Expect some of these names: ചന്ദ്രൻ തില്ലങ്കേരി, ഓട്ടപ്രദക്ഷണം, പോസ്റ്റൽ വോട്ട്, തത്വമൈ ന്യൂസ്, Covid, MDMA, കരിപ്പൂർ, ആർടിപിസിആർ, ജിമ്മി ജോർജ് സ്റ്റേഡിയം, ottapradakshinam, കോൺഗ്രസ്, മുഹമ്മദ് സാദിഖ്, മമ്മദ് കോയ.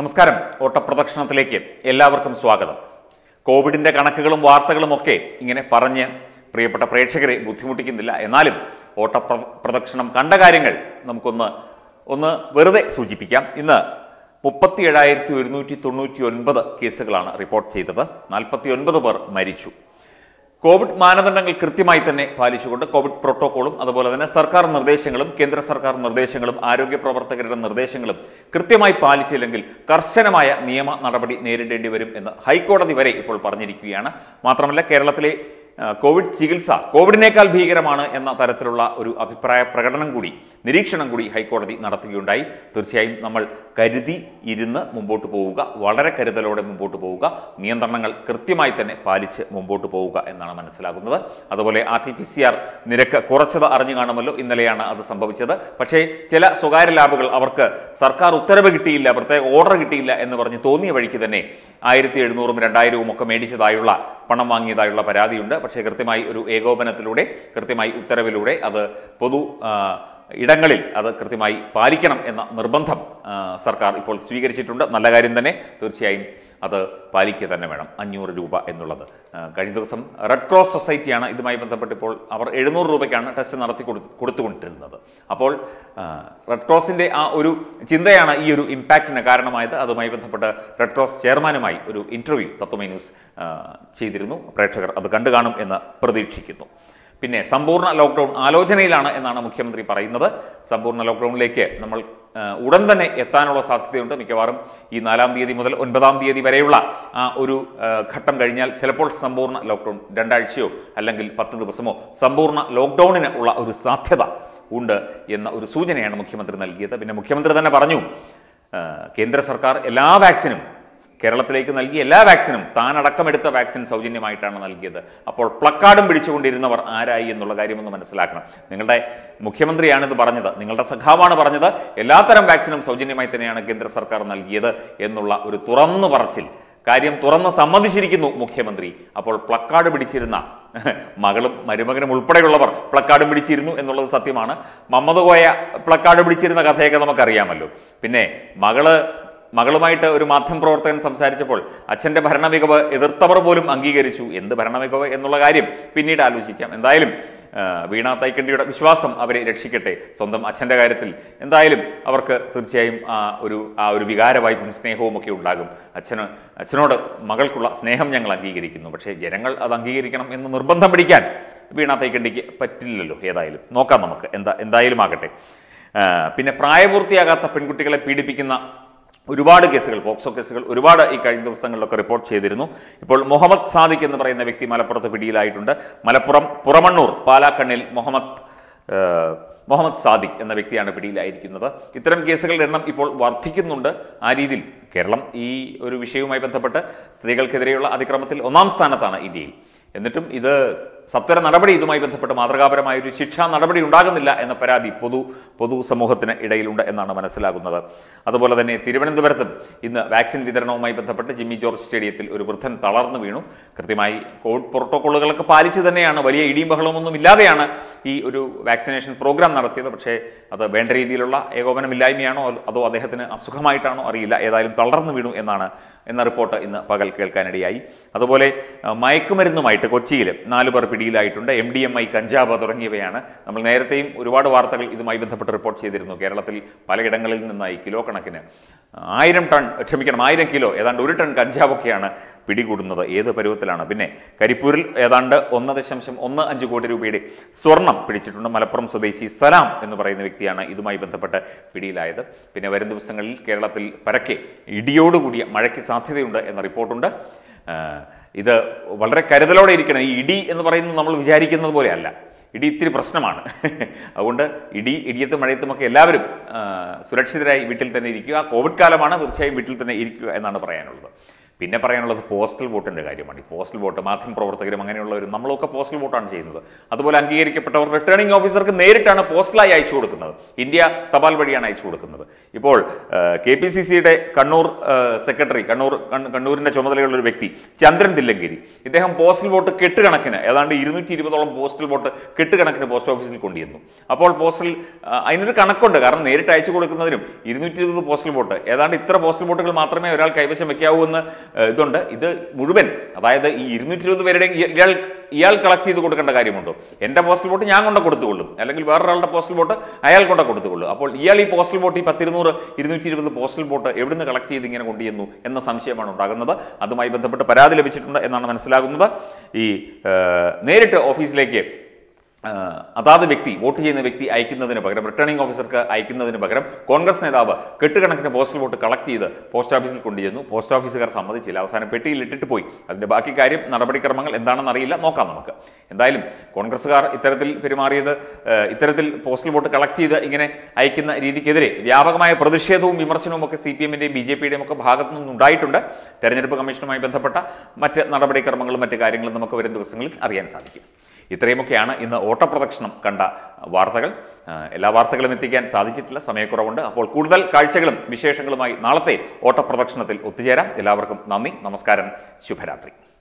Namaskaram, Ottapradakshinathilekke, Ellavarkkum Swagatham. കോവിഡിന്റെ കണക്കുകളും വാർത്തകളും ഒക്കെ ഇങ്ങനെ പറഞ്ഞു പ്രിയപ്പെട്ട പ്രേക്ഷകരെ ബുദ്ധിമുട്ടിക്കുന്നില്ല എന്നാലും ഓട്ടപ്രദക്ഷണം കണ്ട കാര്യങ്ങൾ നമുക്കൊന്ന് വെറുതെ സൂചിപ്പിക്കാം ഇന്ന് 37199 കേസുകളാണ് റിപ്പോർട്ട് ചെയ്തത് 49 പേർ മരിച്ചു കോവിഡ് മാനദണ്ഡങ്ങൾ കൃത്യമായി തന്നെ പാലിച്ചുകൊണ്ട് കോവിഡ് പ്രോട്ടോക്കോളും അതുപോലെ തന്നെ സർക്കാർ നിർദ്ദേശങ്ങളും കേന്ദ്ര സർക്കാർ നിർദ്ദേശങ്ങളും ആരോഗ്യ പ്രവർത്തകരുടെ നിർദ്ദേശങ്ങളും കൃത്യമായി പാലിച്ചില്ലെങ്കിൽ കർശനമായ നിയമ നടപടി നേരിടേണ്ടി വരും എന്ന് ഹൈക്കോടതി വരെ ഇപ്പോൾ പറഞ്ഞിരിക്കുകയാണ് മാത്രമല്ല കേരളത്തിലെ കോവിഡ് ചികിത്സ കോവിഡിനേക്കാൾ ഭീകരമാണ് എന്ന തരത്തിലുള്ള ഒരു അഭിപ്രായ പ്രകടനം കൂടി നിരീക്ഷണം കൂടി ഹൈക്കോടതി നടത്തുകയുണ്ടായി തീർച്ചയായും നമ്മൾ കരുതി ഇരുന്ന് മുമ്പോട്ട് പോവുക വളരെ കരുതലോടെ മുമ്പോട്ട് പോവുക നിയന്ത്രണങ്ങൾ കൃത്യമായി തന്നെ പാലിച്ച് മുമ്പോട്ട് പോവുക എന്നാണ് മനസ്സിലാകുന്നത് അതുപോലെ ആർടിപിസിആർ നിരക്ക് കുറച്ചത് അറിഞ്ഞു കാണുമല്ലോ ഇന്നലെയാണ് അത് സംഭവിച്ചത് പക്ഷേ ചില സ്വകാര്യ ലാബുകൾ അവർക്ക് സർക്കാർ ഉത്തരവ് കിട്ടിയില്ല പ്രത്യേക ഓർഡർ കിട്ടിയില്ല എന്ന് പറഞ്ഞ് തോന്നിയ വഴിക്ക് തന്നെ 1700 2000 ഒക്കെ മേടിച്ചതായുള്ള പണം വാങ്ങിയതായുള്ള പരാതിയുണ്ട് പക്ഷേ കൃത്യമായി ഒരു ഏകോപനത്തിലൂടെ കൃത്യമായി ഉത്തരവിലൂടെ അത് പൊതു ഇടങ്ങളിൽ അത് കൃത്യമായി പാലിക്കണം എന്ന നിർബന്ധം സർക്കാർ ഇപ്പോൾ സ്വീകരിച്ചിട്ടുണ്ട് നല്ല കാര്യം തന്നെ തീർച്ചയായും അത് പാലിക്കുക തന്നെ വേണം ₹500 എന്നുള്ളത് കഴിഞ്ഞ ദിവസം റെഡ് ക്രോസ് സൊസൈറ്റിയാണ് ഇതുമായി ബന്ധപ്പെട്ട് ഇപ്പോൾ അവർ ₹700 ടെസ്റ്റ് നടത്തി കൊടുത്തുകൊണ്ടിരുന്നത് അപ്പോൾ റെഡ് ക്രോസിന്റെ ആ ഒരു ചിന്തയാണ് ഈ ഒരു ഇംപാക്റ്റിന് കാരണമായത് അതുമായി ബന്ധപ്പെട്ട് റെഡ് ക്രോസ് ചെയർമാനുമായി ഒരു ഇന്റർവ്യൂ തത്വമൈ ന്യൂസ് ചെയ്തിരുന്നു പ്രേക്ഷകർ അത് കണ്ടു കാണും എന്ന് പ്രതീക്ഷിക്കുന്നു പിന്നെ സമ്പൂർണ്ണ ലോക്ക്ഡൌൺ ആലോചനയിലാണ് എന്നാണ് മുഖ്യമന്ത്രി പറയുന്നത് സമ്പൂർണ്ണ ലോക്ക്ഡൌണിലേക്ക് നമ്മൾ ഉടൻ തന്നെ എത്താനുള്ള സാധ്യതയുണ്ട് മിക്കവാറും ഈ 4-ാം തീയതി മുതൽ 9-ാം തീയതി വരെയുള്ള ആ ഒരു ഘട്ടം കഴിഞ്ഞാൽ ചിലപ്പോൾ സമ്പൂർണ്ണ ലോക്ക്ഡൌൺ 2 ആഴ്ചയോ അല്ലെങ്കിൽ 10 ദിവസമോ സമ്പൂർണ്ണ ലോക്ക്ഡൌണിന് ഉള്ള ഒരു സാധ്യത ഉണ്ട് എന്ന ഒരു സൂചനയാണ് മുഖ്യമന്ത്രി നൽകിയത് പിന്നെ മുഖ്യമന്ത്രി തന്നെ പറഞ്ഞു കേന്ദ്ര സർക്കാർ എല്ലാ വാക്സിനും കേരളത്തിലേക്ക് നൽകിയ എല്ലാ വാക്സിനും താൻ അടക്കമെടുത്ത വാക്സിൻ സൗജന്യമായിട്ടാണ് നൽകിയത് അപ്പോൾ പ്ലക്കാർഡും പിടിച്ചുകൊണ്ടിരുന്നവർ ആരായി എന്നുള്ള കാര്യമൊന്ന് മനസ്സിലാക്കണം നിങ്ങളുടെ മുഖ്യമന്ത്രിയാണ് ഇത് പറഞ്ഞത് നിങ്ങളുടെ സഖാവാണ് പറഞ്ഞത് എല്ലാത്തരം വാക്സിനും സൗജന്യമായി തന്നെയാണ് കേന്ദ്ര സർക്കാർ നൽകിയത് എന്നുള്ള ഒരു തുറന്നു പറച്ചിൽ കാര്യം തുറന്ന് സമ്മതിച്ചിരിക്കുന്നു മുഖ്യമന്ത്രി അപ്പോൾ പ്ലക്കാർഡ് പിടിച്ചിരുന്ന മകളും മരുമകനും ഉൾപ്പെടെയുള്ളവർ പ്ലക്കാർഡ് പിടിച്ചിരുന്നു എന്നുള്ളത് സത്യമാണ് മമ്മദ് കോയ പ്ലക്കാർഡ് പിടിച്ചിരുന്ന കഥയൊക്കെ നമുക്കറിയാമല്ലോ പിന്നെ മകളുമായിട്ട് ഒരു മാധ്യമപ്രവർത്തകൻ സംസാരിച്ചപ്പോൾ അച്ഛൻ്റെ ഭരണമികവ് എതിർത്തവർ പോലും അംഗീകരിച്ചു എന്ത് ഭരണമികവ് എന്നുള്ള കാര്യം പിന്നീട് ആലോചിക്കാം എന്തായാലും വീണ തൈക്കണ്ടിയുടെ വിശ്വാസം അവരെ രക്ഷിക്കട്ടെ സ്വന്തം അച്ഛൻ്റെ കാര്യത്തിൽ എന്തായാലും അവർക്ക് തീർച്ചയായും ആ ഒരു വികാരവായ്പും സ്നേഹവും ഒക്കെ ഉണ്ടാകും അച്ഛനോട് മകൾക്കുള്ള സ്നേഹം ഞങ്ങൾ അംഗീകരിക്കുന്നു പക്ഷേ ജനങ്ങൾ അത് അംഗീകരിക്കണം എന്ന് നിർബന്ധം പിടിക്കാൻ വീണ തൈക്കണ്ടിക്ക് പറ്റില്ലല്ലോ ഏതായാലും നോക്കാം നമുക്ക് എന്തായാലും ആകട്ടെ പിന്നെ പ്രായപൂർത്തിയാകാത്ത പെൺകുട്ടികളെ പീഡിപ്പിക്കുന്ന ഒരുപാട് കേസുകൾ പോക്സോ കേസുകൾ ഒരുപാട് ഈ കഴിഞ്ഞ ദിവസങ്ങളിലൊക്കെ റിപ്പോർട്ട് ചെയ്തിരുന്നു ഇപ്പോൾ മുഹമ്മദ് സാദിഖ് എന്ന് പറയുന്ന വ്യക്തി മലപ്പുറത്ത് പിടിയിലായിട്ടുണ്ട് മലപ്പുറം പുറമണ്ണൂർ പാലാക്കണ്ണിൽ മുഹമ്മദ് സാദിഖ് എന്ന വ്യക്തിയാണ് പിടിയിലായിരിക്കുന്നത് ഇത്തരം കേസുകളുടെ എണ്ണം ഇപ്പോൾ വർദ്ധിക്കുന്നുണ്ട് ആ രീതിയിൽ കേരളം ഈ ഒരു വിഷയവുമായി ബന്ധപ്പെട്ട് സ്ത്രീകൾക്കെതിരെയുള്ള അതിക്രമത്തിൽ 1-ാം സ്ഥാനത്താണ് ഇന്ത്യയിൽ എന്നിട്ടും ഇത് സത്വര നടപടി ഇതുമായി ബന്ധപ്പെട്ട് മാതൃകാപരമായ ഒരു ശിക്ഷാ നടപടി ഉണ്ടാകുന്നില്ല എന്ന പരാതി പൊതുസമൂഹത്തിന് ഇടയിലുണ്ട് എന്നാണ് മനസ്സിലാകുന്നത് അതുപോലെ തന്നെ തിരുവനന്തപുരത്തും ഇന്ന് വാക്സിൻ വിതരണവുമായി ബന്ധപ്പെട്ട് ജിമ്മി ജോർജ് സ്റ്റേഡിയത്തിൽ ഒരു വൃദ്ധൻ തളർന്നു വീണു കൃത്യമായി കോവിഡ് പ്രോട്ടോക്കോളുകളൊക്കെ പാലിച്ച് തന്നെയാണ് വലിയ ഇടിയും ബഹളമൊന്നും ഇല്ലാതെയാണ് ഈ ഒരു വാക്സിനേഷൻ പ്രോഗ്രാം നടത്തിയത് പക്ഷേ അത് വേണ്ട രീതിയിലുള്ള ഏകോപനമില്ലായ്മയാണോ അതോ അദ്ദേഹത്തിന് അസുഖമായിട്ടാണോ അറിയില്ല ഏതായാലും തളർന്നു വീണു എന്ന റിപ്പോർട്ട് ഇന്ന് പകൽ കേൾക്കാനിടയായി അതുപോലെ മയക്കുമരുന്നുമായിട്ട് കൊച്ചിയിൽ 4 പേർ പിടിയിലായിട്ടുണ്ട് MDMA കഞ്ചാവ് തുടങ്ങിയവയാണ് നമ്മൾ നേരത്തെയും ഒരുപാട് വാർത്തകൾ ഇതുമായി ബന്ധപ്പെട്ട് റിപ്പോർട്ട് ചെയ്തിരുന്നു കേരളത്തിൽ പലയിടങ്ങളിൽ നിന്നായി കിലോ കണക്കിന് 1000 കിലോ ഏതാണ്ട് 1 ടൺ കഞ്ചാവൊക്കെയാണ് പിടികൂടുന്നത് ഏത് പരുവത്തിലാണ് പിന്നെ കരിപ്പൂരിൽ ഏതാണ്ട് 1.15 കോടി രൂപയുടെ സ്വർണം പിടിച്ചിട്ടുണ്ട് മലപ്പുറം സ്വദേശി സലാം എന്ന് പറയുന്ന വ്യക്തിയാണ് ഇതുമായി ബന്ധപ്പെട്ട് പിടിയിലായത് പിന്നെ വരും ദിവസങ്ങളിൽ കേരളത്തിൽ പരക്കെ ഇടിയോടുകൂടിയ മഴയ്ക്ക് സാധ്യതയുണ്ട് എന്ന റിപ്പോർട്ടുണ്ട് ഇത് വളരെ കരുതലോടെ ഇരിക്കണം ഈ ഇടി എന്ന് പറയുന്നത് നമ്മൾ വിചാരിക്കുന്നത് പോലെ അല്ല ഇടി ഇത്തിരി പ്രശ്നമാണ് അതുകൊണ്ട് ഇടിയത്തും മഴയത്തുമൊക്കെ എല്ലാവരും സുരക്ഷിതരായി വീട്ടിൽ തന്നെ ഇരിക്കുക കോവിഡ് കാലമാണ് തീർച്ചയായും വീട്ടിൽ തന്നെ ഇരിക്കുക എന്നാണ് പറയാനുള്ളത് പിന്നെ പറയാനുള്ളത് പോസ്റ്റൽ വോട്ടിൻ്റെ കാര്യമാണ്. പോസ്റ്റൽ വോട്ട് മാത്രം പ്രവർത്തകരും അങ്ങനെയുള്ളവർ നമ്മളൊക്കെ പോസ്റ്റൽ വോട്ടാണ് ചെയ്യുന്നത്. അതുപോലെ അംഗീകരിക്കപ്പെട്ടവർ റിട്ടേണിംഗ് ഓഫീസർക്ക് നേരിട്ടാണ് പോസ്റ്റലായി അയച്ചു കൊടുക്കുന്നത്, ഇന്ത്യ തപാൽ വഴിയാണ് അയച്ചു കൊടുക്കുന്നത്. ഇപ്പോൾ KPCCയുടെ കണ്ണൂർ സെക്രട്ടറി, കണ്ണൂരിൻ്റെ ചുമതലയുള്ളൊരു വ്യക്തി ചന്ദ്രൻ തില്ലങ്കേരി, ഇദ്ദേഹം പോസ്റ്റൽ വോട്ട് കെട്ടുകണക്കിന്, ഏതാണ്ട് 220ഓളം പോസ്റ്റൽ വോട്ട് കെട്ടുകണക്കിന് പോസ്റ്റ് ഓഫീസിൽ കൊണ്ടുവന്നു. അപ്പോൾ പോസ്റ്റൽ അതിനൊരു കണക്കുണ്ട്, കാരണം നേരിട്ട് അയച്ചു കൊടുക്കുന്നതിനും 220 പോസ്റ്റൽ വോട്ട്, ഏതാണ്ട് ഇത്ര പോസ്റ്റൽ വോട്ടുകൾ മാത്രമേ ഒരാൾ കൈവശം വയ്ക്കാവൂ എന്ന് ഇതുണ്ട്. ഇത് മുഴുവൻ, അതായത് ഈ 220 പേരുടെ ഇയാൾ കളക്ട് ചെയ്ത് കൊടുക്കേണ്ട കാര്യമുണ്ടോ? എൻ്റെ പോസ്റ്റൽ വോട്ട് ഞാൻ കൊണ്ട് കൊടുത്തുകൊള്ളും, അല്ലെങ്കിൽ വേറൊരാളുടെ പോസ്റ്റൽ വോട്ട് അയാൾ കൊണ്ട് കൊടുത്തുകൊള്ളും. അപ്പോൾ ഇയാൾ ഈ പോസ്റ്റൽ വോട്ട്, ഈ 10 220 പോസ്റ്റൽ വോട്ട് എവിടുന്ന് കളക്ട് ചെയ്ത് ഇങ്ങനെ കൊണ്ടുവന്നു എന്ന സംശയമാണ് ഉണ്ടാകുന്നത്. അതുമായി ബന്ധപ്പെട്ട് പരാതി ലഭിച്ചിട്ടുണ്ട് എന്നാണ് മനസ്സിലാകുന്നത്. ഈ നേരിട്ട് ഓഫീസിലേക്ക് അതാത് വ്യക്തി, വോട്ട് ചെയ്യുന്ന വ്യക്തി അയക്കുന്നതിന് പകരം, റിട്ടേണിംഗ് ഓഫീസർക്ക് അയക്കുന്നതിന് പകരം കോൺഗ്രസ് നേതാവ് കെട്ടുകണക്കിന് പോസ്റ്റൽ വോട്ട് കളക്ട് ചെയ്ത് പോസ്റ്റ് ഓഫീസിൽ കൊണ്ടുചെന്നു. പോസ്റ്റ് ഓഫീസുകാർ സമ്മതിച്ചില്ല, അവസാനം പെട്ടിയിൽ ഇട്ടിട്ട് പോയി. അതിൻ്റെ ബാക്കി കാര്യം, നടപടിക്രമങ്ങൾ എന്താണെന്ന് അറിയില്ല, നോക്കാം നമുക്ക്. എന്തായാലും കോൺഗ്രസ്സുകാർ ഇത്തരത്തിൽ പെരുമാറിയത്, ഇത്തരത്തിൽ പോസ്റ്റൽ വോട്ട് കളക്ട് ചെയ്ത് ഇങ്ങനെ അയക്കുന്ന രീതിക്കെതിരെ വ്യാപകമായ പ്രതിഷേധവും വിമർശനവും ഒക്കെ CPM-ൻ്റെയും BJP-യുടെയും ഒക്കെ ഭാഗത്തു നിന്നുണ്ടായിട്ടുണ്ട്. തെരഞ്ഞെടുപ്പ് കമ്മീഷനുമായി ബന്ധപ്പെട്ട മറ്റ് നടപടിക്രമങ്ങളും മറ്റ് കാര്യങ്ങളും നമുക്ക് വരും ദിവസങ്ങളിൽ അറിയാൻ സാധിക്കും. ഇത്രയുമൊക്കെയാണ് ഇന്ന് ഓട്ടപ്രദക്ഷിണം കണ്ട വാർത്തകൾ. എല്ലാ വാർത്തകളും എത്തിക്കാൻ സാധിച്ചിട്ടില്ല, സമയക്കുറവുണ്ട്. അപ്പോൾ കൂടുതൽ കാഴ്ചകളും വിശേഷങ്ങളുമായി നാളത്തെ ഓട്ടപ്രദക്ഷിണത്തിൽ ഒത്തുചേരാം. എല്ലാവർക്കും നന്ദി, നമസ്കാരം, ശുഭരാത്രി.